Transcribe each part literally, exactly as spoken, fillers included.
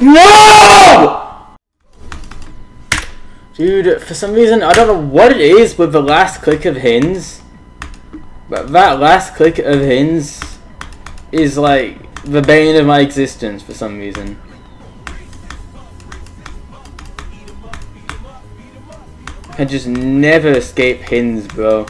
No! Dude, for some reason, I don't know what it is with the last click of Hinge, but that last click of Hinge is like the bane of my existence for some reason. I just never escape Hinge, bro.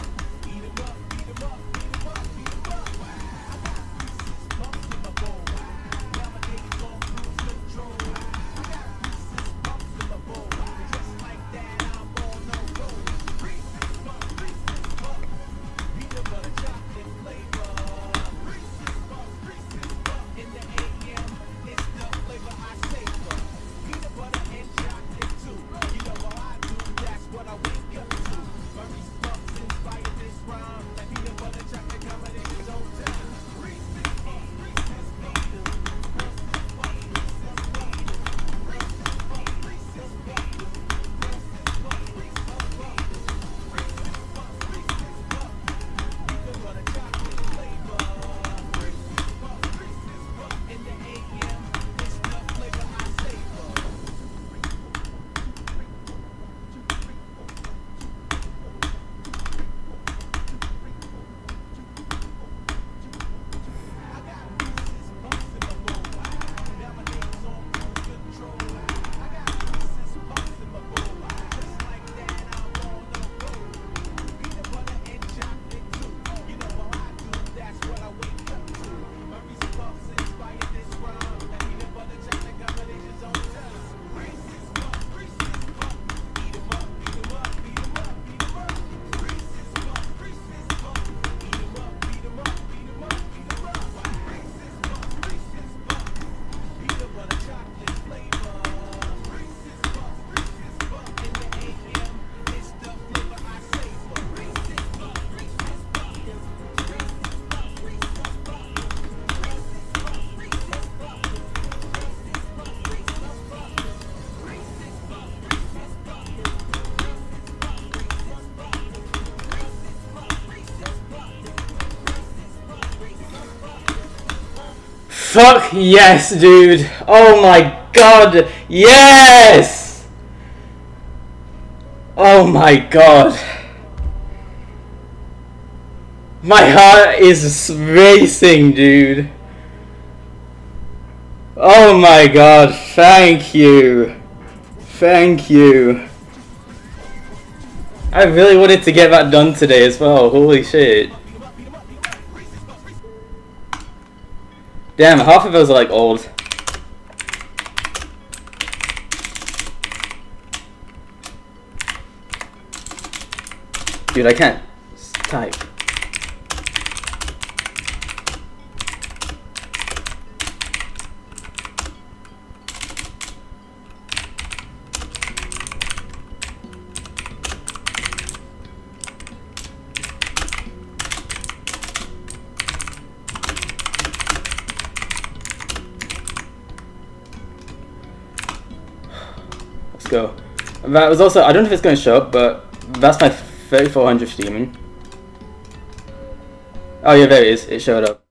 Fuck yes, dude. Oh my god. Yes! Oh my god. My heart is racing, dude. Oh my god. Thank you. Thank you. I really wanted to get that done today as well. Holy shit. Damn, half of those are like old. Dude, I can't type. Go. That was also, I don't know if it's going to show up, but that's my thirty-four hundred Demon. Oh yeah, there it is. It showed up.